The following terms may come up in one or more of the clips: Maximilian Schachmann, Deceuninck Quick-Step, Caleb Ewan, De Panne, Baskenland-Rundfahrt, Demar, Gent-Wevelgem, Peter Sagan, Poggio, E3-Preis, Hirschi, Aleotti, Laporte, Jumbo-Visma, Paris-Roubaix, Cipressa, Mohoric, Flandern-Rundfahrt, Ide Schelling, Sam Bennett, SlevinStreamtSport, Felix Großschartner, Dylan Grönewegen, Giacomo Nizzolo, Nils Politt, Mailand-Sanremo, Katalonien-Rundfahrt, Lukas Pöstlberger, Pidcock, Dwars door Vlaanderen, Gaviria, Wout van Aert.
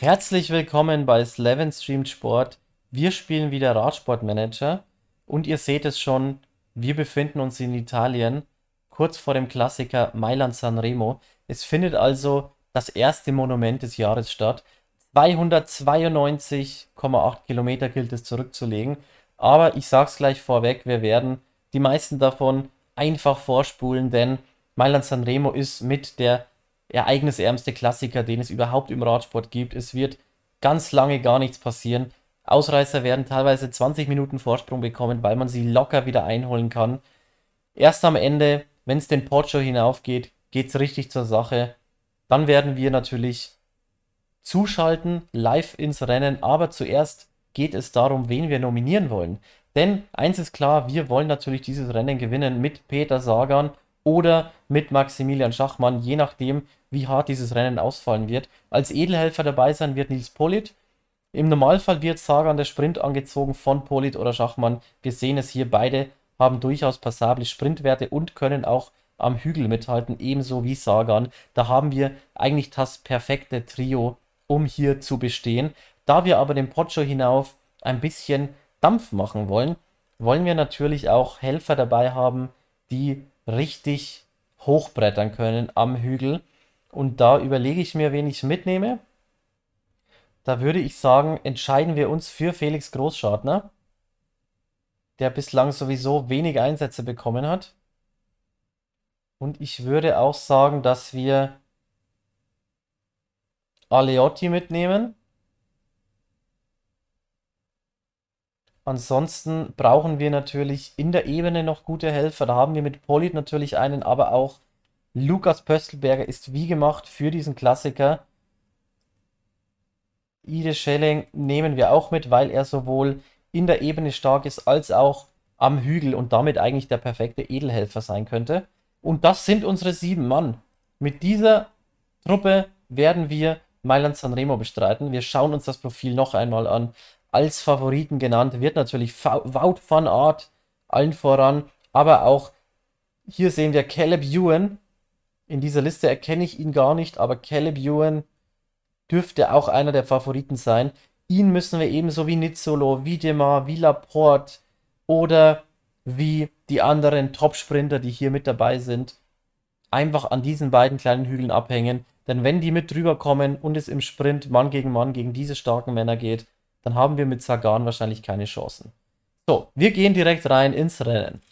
Herzlich willkommen bei SlevinStreamtSport. Wir spielen wieder Radsportmanager und ihr seht es schon, wir befinden uns in Italien, kurz vor dem Klassiker Mailand-Sanremo. Es findet also das erste Monument des Jahres statt. 292,8 Kilometer gilt es zurückzulegen, aber ich sag's gleich vorweg, wir werden die meisten davon einfach vorspulen, denn Mailand-Sanremo ist mit der ereignisärmste Klassiker, den es überhaupt im Radsport gibt. Es wird ganz lange gar nichts passieren. Ausreißer werden teilweise 20 Minuten Vorsprung bekommen, weil man sie locker wieder einholen kann. Erst am Ende, wenn es den Poggio hinaufgeht, geht es richtig zur Sache. Dann werden wir natürlich zuschalten, live ins Rennen. Aber zuerst geht es darum, wen wir nominieren wollen. Denn eins ist klar, wir wollen natürlich dieses Rennen gewinnen mit Peter Sagan oder mit Maximilian Schachmann, je nachdem, wie hart dieses Rennen ausfallen wird. Als Edelhelfer dabei sein wird Nils Politt. Im Normalfall wird Sagan der Sprint angezogen von Politt oder Schachmann. Wir sehen es hier, beide haben durchaus passable Sprintwerte und können auch am Hügel mithalten, ebenso wie Sagan. Da haben wir eigentlich das perfekte Trio, um hier zu bestehen. Da wir aber den Poggio hinauf ein bisschen Dampf machen wollen, wollen wir natürlich auch Helfer dabei haben, die richtig hochbrettern können am Hügel. Und da überlege ich mir, wen ich mitnehme. Da würde ich sagen, entscheiden wir uns für Felix Großschartner, der bislang sowieso wenig Einsätze bekommen hat. Und ich würde auch sagen, dass wir Aleotti mitnehmen. Ansonsten brauchen wir natürlich in der Ebene noch gute Helfer. Da haben wir mit Politt natürlich einen, aber auch Lukas Pöstlberger ist wie gemacht für diesen Klassiker. Ide Schelling nehmen wir auch mit, weil er sowohl in der Ebene stark ist, als auch am Hügel und damit eigentlich der perfekte Edelhelfer sein könnte. Und das sind unsere 7 Mann. Mit dieser Truppe werden wir Mailand-Sanremo bestreiten. Wir schauen uns das Profil noch einmal an. Als Favoriten genannt wird natürlich Wout van Aert allen voran, aber auch hier sehen wir Caleb Ewan. In dieser Liste erkenne ich ihn gar nicht, aber Caleb Ewan dürfte auch einer der Favoriten sein. Ihn müssen wir ebenso wie Nizzolo, wie Demar, wie Laporte oder wie die anderen Top-Sprinter, die hier mit dabei sind, einfach an diesen beiden kleinen Hügeln abhängen. Denn wenn die mit drüber kommen und es im Sprint Mann gegen diese starken Männer geht, dann haben wir mit Sagan wahrscheinlich keine Chancen. So, wir gehen direkt rein ins Rennen.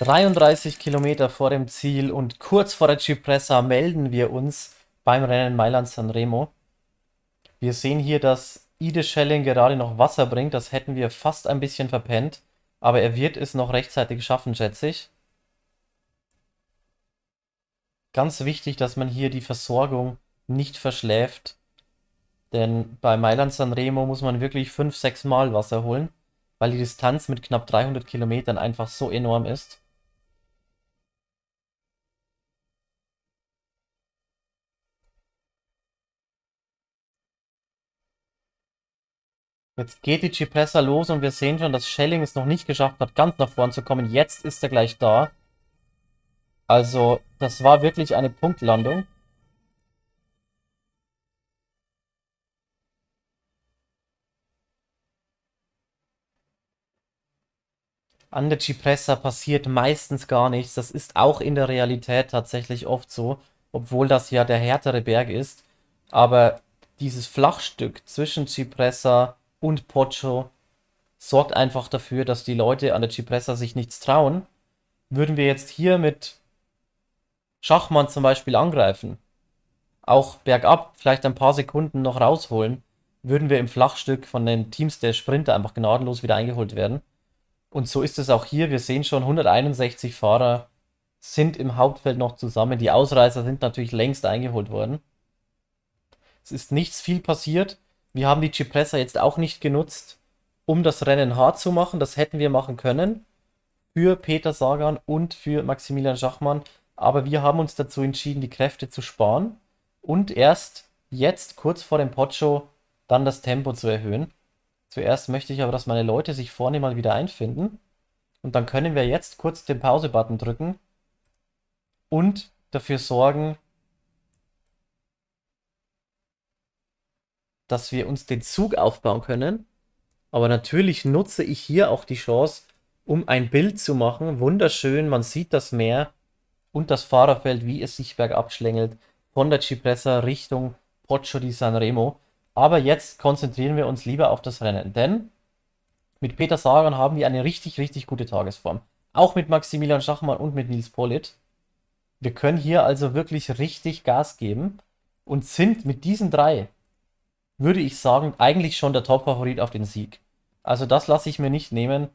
33 Kilometer vor dem Ziel und kurz vor der Cipressa melden wir uns beim Rennen Mailand-Sanremo. Wir sehen hier, dass Ide Schelling gerade noch Wasser bringt. Das hätten wir fast ein bisschen verpennt. Aber er wird es noch rechtzeitig schaffen, schätze ich. Ganz wichtig, dass man hier die Versorgung nicht verschläft. Denn bei Mailand-Sanremo muss man wirklich 5-6 Mal Wasser holen, weil die Distanz mit knapp 300 Kilometern einfach so enorm ist. Jetzt geht die Cipressa los und wir sehen schon, dass Schelling es noch nicht geschafft hat, ganz nach vorn zu kommen. Jetzt ist er gleich da. Also, das war wirklich eine Punktlandung. An der Cipressa passiert meistens gar nichts. Das ist auch in der Realität tatsächlich oft so, obwohl das ja der härtere Berg ist. Aber dieses Flachstück zwischen Cipressa und Poggio sorgt einfach dafür, dass die Leute an der Cipressa sich nichts trauen. Würden wir jetzt hier mit Schachmann zum Beispiel angreifen, auch bergab vielleicht ein paar Sekunden noch rausholen, würden wir im Flachstück von den Teams der Sprinter einfach gnadenlos wieder eingeholt werden. Und so ist es auch hier. Wir sehen schon, 161 Fahrer sind im Hauptfeld noch zusammen. Die Ausreißer sind natürlich längst eingeholt worden. Es ist nichts viel passiert. Wir haben die Cipressa jetzt auch nicht genutzt, um das Rennen hart zu machen. Das hätten wir machen können für Peter Sagan und für Maximilian Schachmann. Aber wir haben uns dazu entschieden, die Kräfte zu sparen und erst jetzt, kurz vor dem Poggio, dann das Tempo zu erhöhen. Zuerst möchte ich aber, dass meine Leute sich vorne mal wieder einfinden. Und dann können wir jetzt kurz den Pause-Button drücken und dafür sorgen, dass wir uns den Zug aufbauen können. Aber natürlich nutze ich hier auch die Chance, um ein Bild zu machen. Wunderschön, man sieht das Meer und das Fahrerfeld, wie es sich bergab schlängelt, von der Cipressa Richtung Poggio di Sanremo. Aber jetzt konzentrieren wir uns lieber auf das Rennen, denn mit Peter Sagan haben wir eine richtig, richtig gute Tagesform. Auch mit Maximilian Schachmann und mit Nils Politt. Wir können hier also wirklich richtig Gas geben und sind mit diesen drei, würde ich sagen, eigentlich schon der Top-Favorit auf den Sieg. Also das lasse ich mir nicht nehmen.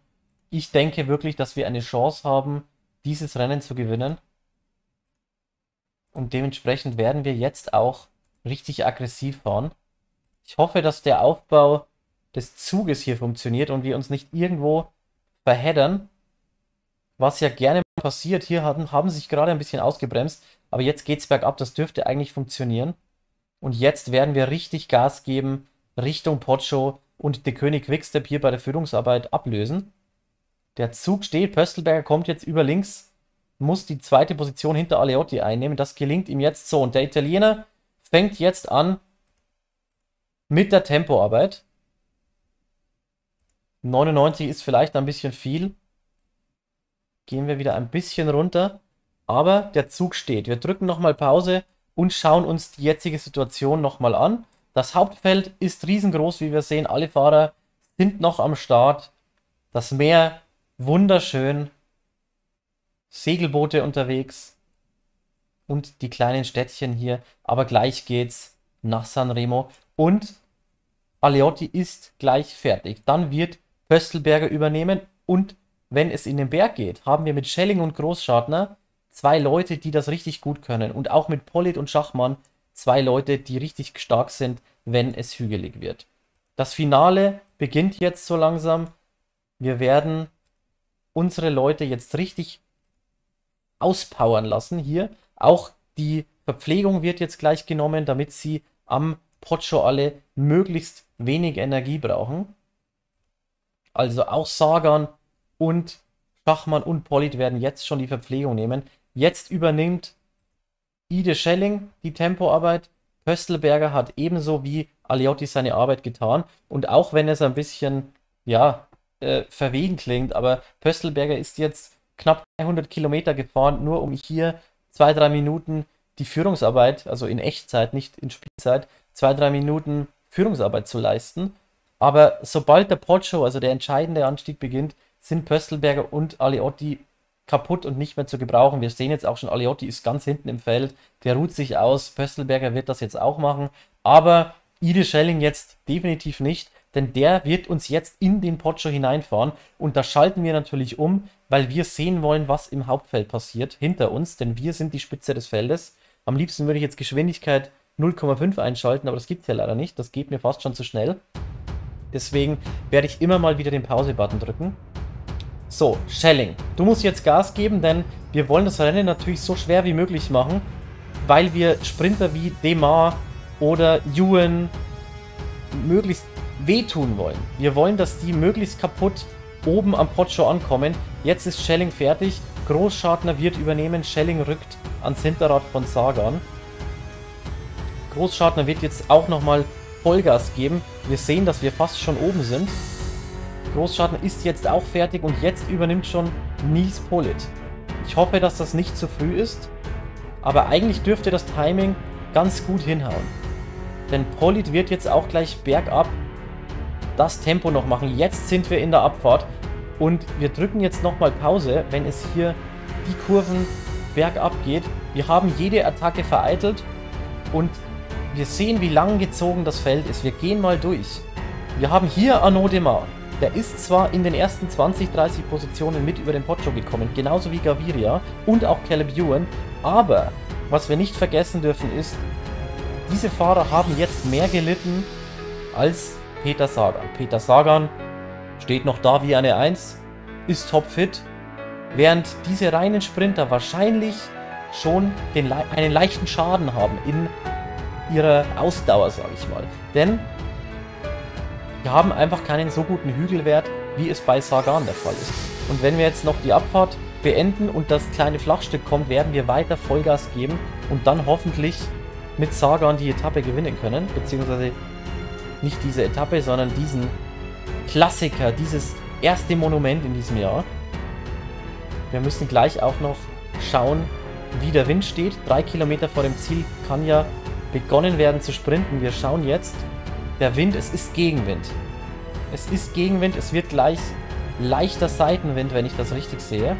Ich denke wirklich, dass wir eine Chance haben, dieses Rennen zu gewinnen. Und dementsprechend werden wir jetzt auch richtig aggressiv fahren. Ich hoffe, dass der Aufbau des Zuges hier funktioniert und wir uns nicht irgendwo verheddern, was ja gerne passiert. Hier haben sich gerade ein bisschen ausgebremst, aber jetzt geht es bergab, das dürfte eigentlich funktionieren. Und jetzt werden wir richtig Gas geben Richtung Poggio und Deceuninck Quick-Step hier bei der Führungsarbeit ablösen. Der Zug steht, Pöstlberger kommt jetzt über links, muss die zweite Position hinter Aleotti einnehmen. Das gelingt ihm jetzt so. Und der Italiener fängt jetzt an mit der Tempoarbeit. 99 ist vielleicht ein bisschen viel. Gehen wir wieder ein bisschen runter. Aber der Zug steht. Wir drücken nochmal Pause und schauen uns die jetzige Situation nochmal an. Das Hauptfeld ist riesengroß, wie wir sehen. Alle Fahrer sind noch am Start. Das Meer wunderschön. Segelboote unterwegs. Und die kleinen Städtchen hier. Aber gleich geht's nach Sanremo. Und Aleotti ist gleich fertig. Dann wird Pöstlberger übernehmen. Und wenn es in den Berg geht, haben wir mit Schelling und Großschartner zwei Leute, die das richtig gut können. Und auch mit Politt und Schachmann zwei Leute, die richtig stark sind, wenn es hügelig wird. Das Finale beginnt jetzt so langsam. Wir werden unsere Leute jetzt richtig auspowern lassen hier. Auch die Verpflegung wird jetzt gleich genommen, damit sie am Poggio alle möglichst wenig Energie brauchen. Also auch Sagan und Schachmann und Politt werden jetzt schon die Verpflegung nehmen. Jetzt übernimmt Ide Schelling die Tempoarbeit. Pöstlberger hat ebenso wie Aleotti seine Arbeit getan. Und auch wenn es ein bisschen, ja, verwegen klingt, aber Pöstlberger ist jetzt knapp 300 Kilometer gefahren, nur um hier 2-3 Minuten die Führungsarbeit, also in Echtzeit, nicht in Spielzeit, 2-3 Minuten Führungsarbeit zu leisten. Aber sobald der Poggio, also der entscheidende Anstieg beginnt, sind Pöstlberger und Aleotti kaputt und nicht mehr zu gebrauchen. Wir sehen jetzt auch schon, Aleotti ist ganz hinten im Feld, der ruht sich aus, Pöstlberger wird das jetzt auch machen, aber Ide Schelling jetzt definitiv nicht, denn der wird uns jetzt in den Poggio hineinfahren und da schalten wir natürlich um, weil wir sehen wollen, was im Hauptfeld passiert hinter uns, denn wir sind die Spitze des Feldes. Am liebsten würde ich jetzt Geschwindigkeit 0,5 einschalten, aber das gibt es ja leider nicht, das geht mir fast schon zu schnell. Deswegen werde ich immer mal wieder den Pause-Button drücken. So, Schelling, du musst jetzt Gas geben, denn wir wollen das Rennen natürlich so schwer wie möglich machen, weil wir Sprinter wie Demar oder Ewan möglichst wehtun wollen. Wir wollen, dass die möglichst kaputt oben am Poggio ankommen. Jetzt ist Schelling fertig, Großschartner wird übernehmen, Schelling rückt ans Hinterrad von Sagan. Großschartner wird jetzt auch nochmal Vollgas geben. Wir sehen, dass wir fast schon oben sind. Großschartner ist jetzt auch fertig und jetzt übernimmt schon Nils Politt. Ich hoffe, dass das nicht zu früh ist, aber eigentlich dürfte das Timing ganz gut hinhauen. Denn Politt wird jetzt auch gleich bergab das Tempo noch machen. Jetzt sind wir in der Abfahrt und wir drücken jetzt nochmal Pause, wenn es hier die Kurven bergab geht. Wir haben jede Attacke vereitelt und wir sehen, wie lang gezogen das Feld ist. Wir gehen mal durch. Wir haben hier Arnaud Demar. Der ist zwar in den ersten 20, 30 Positionen mit über den Poggio gekommen, genauso wie Gaviria und auch Caleb Ewan, aber was wir nicht vergessen dürfen ist, diese Fahrer haben jetzt mehr gelitten als Peter Sagan. Peter Sagan steht noch da wie eine 1, ist topfit, während diese reinen Sprinter wahrscheinlich schon einen leichten Schaden haben in ihrer Ausdauer, sage ich mal. Denn wir haben einfach keinen so guten Hügelwert, wie es bei Sagan der Fall ist. Und wenn wir jetzt noch die Abfahrt beenden und das kleine Flachstück kommt, werden wir weiter Vollgas geben und dann hoffentlich mit Sagan die Etappe gewinnen können, beziehungsweise nicht diese Etappe, sondern diesen Klassiker, dieses erste Monument in diesem Jahr. Wir müssen gleich auch noch schauen, wie der Wind steht. 3 Kilometer vor dem Ziel kann ja begonnen werden zu sprinten. Wir schauen jetzt. Der Wind, es ist Gegenwind. Es ist Gegenwind, es wird gleich leichter Seitenwind, wenn ich das richtig sehe.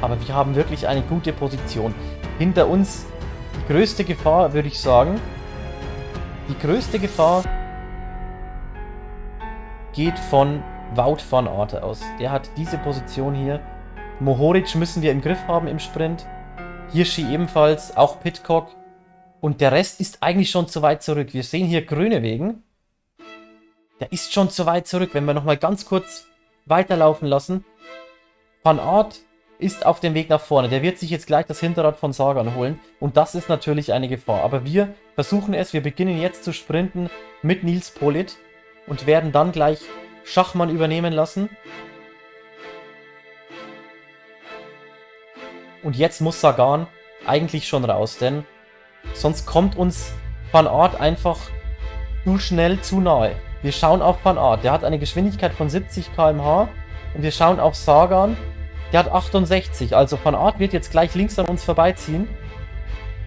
Aber wir haben wirklich eine gute Position. Hinter uns die größte Gefahr, würde ich sagen. Die größte Gefahr geht von Wout van Aert aus. Der hat diese Position hier. Mohoric müssen wir im Griff haben im Sprint. Hirschi ebenfalls, auch Pidcock. Und der Rest ist eigentlich schon zu weit zurück. Wir sehen hier Grönewegen. Der ist schon zu weit zurück. Wenn wir nochmal ganz kurz weiterlaufen lassen. Van Aert ist auf dem Weg nach vorne. Der wird sich jetzt gleich das Hinterrad von Sagan holen. Und das ist natürlich eine Gefahr. Aber wir versuchen es. Wir beginnen jetzt zu sprinten mit Nils Politt. Und werden dann gleich Schachmann übernehmen lassen. Und jetzt muss Sagan eigentlich schon raus, denn sonst kommt uns Van Aert einfach zu schnell, zu nahe. Wir schauen auf Van Aert, der hat eine Geschwindigkeit von 70 km/h, und wir schauen auf Sagan, der hat 68, also Van Aert wird jetzt gleich links an uns vorbeiziehen.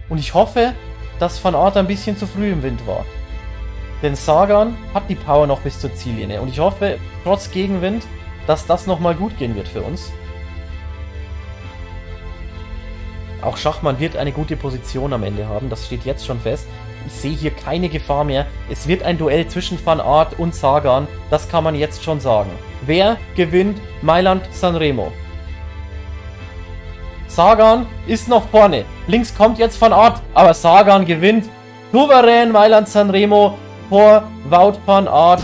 Und ich hoffe, dass Van Aert ein bisschen zu früh im Wind war. Denn Sagan hat die Power noch bis zur Ziellinie. Und ich hoffe, trotz Gegenwind, dass das nochmal gut gehen wird für uns. Auch Schachmann wird eine gute Position am Ende haben. Das steht jetzt schon fest. Ich sehe hier keine Gefahr mehr. Es wird ein Duell zwischen Van Aert und Sagan. Das kann man jetzt schon sagen. Wer gewinnt Mailand-Sanremo? Sagan ist noch vorne. Links kommt jetzt Van Aert. Aber Sagan gewinnt souverän Mailand-Sanremo vor Wout van Aert.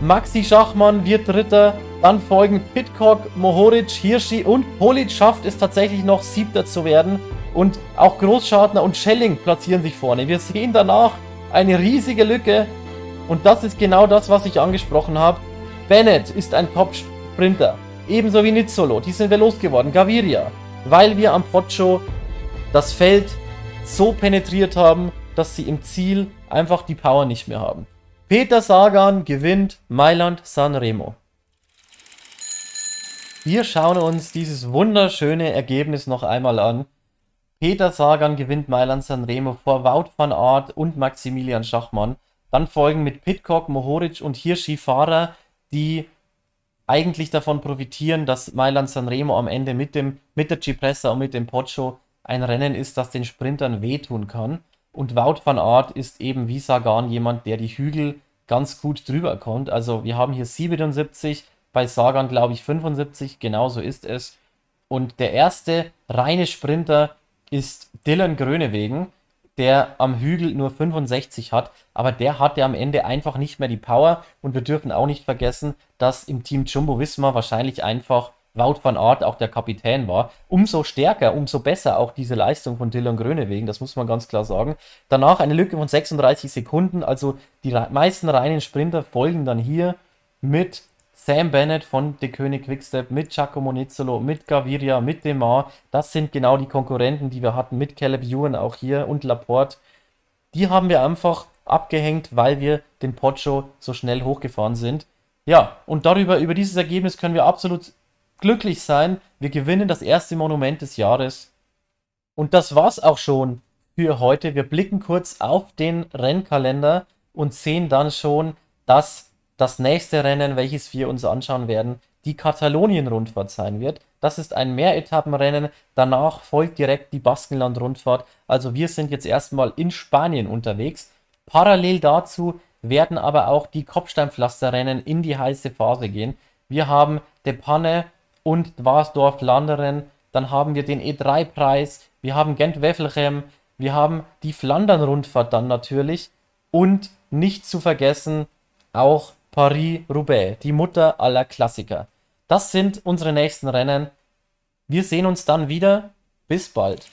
Maxi Schachmann wird Dritter. Dann folgen Pidcock, Mohoric, Hirschi und Politt schafft es tatsächlich noch, Siebter zu werden. Und auch Großschartner und Schelling platzieren sich vorne. Wir sehen danach eine riesige Lücke. Und das ist genau das, was ich angesprochen habe. Bennett ist ein Top-Sprinter. Ebenso wie Nizzolo. Die sind wir losgeworden. Gaviria. Weil wir am Poggio das Feld so penetriert haben, dass sie im Ziel einfach die Power nicht mehr haben. Peter Sagan gewinnt Mailand-Sanremo. Wir schauen uns dieses wunderschöne Ergebnis noch einmal an. Peter Sagan gewinnt Mailand-Sanremo vor Wout van Aert und Maximilian Schachmann. Dann folgen mit Pidcock, Mohoric und Hirschi Fahrer, die eigentlich davon profitieren, dass Mailand-Sanremo am Ende mit der Cipressa und mit dem Poggio ein Rennen ist, das den Sprintern wehtun kann. Und Wout van Aert ist eben wie Sagan jemand, der die Hügel ganz gut drüber kommt. Also wir haben hier 77, bei Sagan glaube ich 75, genauso ist es. Und der erste reine Sprinter ist Dylan Grönewegen, der am Hügel nur 65 hat. Aber der hatte am Ende einfach nicht mehr die Power. Und wir dürfen auch nicht vergessen, dass im Team Jumbo-Visma wahrscheinlich einfach Wout van Aert auch der Kapitän war. Umso stärker, umso besser auch diese Leistung von Dylan Grönewegen, das muss man ganz klar sagen. Danach eine Lücke von 36 Sekunden, also die meisten reinen Sprinter folgen dann hier mit Sam Bennett von Deceuninck Quick-Step, mit Giacomo Nizzolo, mit Gaviria, mit Demar. Das sind genau die Konkurrenten, die wir hatten, mit Caleb Ewan auch hier und Laporte. Die haben wir einfach abgehängt, weil wir den Poggio so schnell hochgefahren sind. Ja, und über dieses Ergebnis können wir absolut glücklich sein, wir gewinnen das erste Monument des Jahres. Und das war's auch schon für heute. Wir blicken kurz auf den Rennkalender und sehen dann schon, dass das nächste Rennen, welches wir uns anschauen werden, die Katalonien-Rundfahrt sein wird. Das ist ein Mehretappenrennen, danach folgt direkt die Baskenland-Rundfahrt. Also wir sind jetzt erstmal in Spanien unterwegs. Parallel dazu werden aber auch die Kopfsteinpflasterrennen in die heiße Phase gehen. Wir haben De Panne und Dwars door Vlaanderen, dann haben wir den E3-Preis, wir haben Gent-Wevelgem, wir haben die Flandern-Rundfahrt dann natürlich und nicht zu vergessen auch Paris-Roubaix, die Mutter aller Klassiker. Das sind unsere nächsten Rennen. Wir sehen uns dann wieder. Bis bald.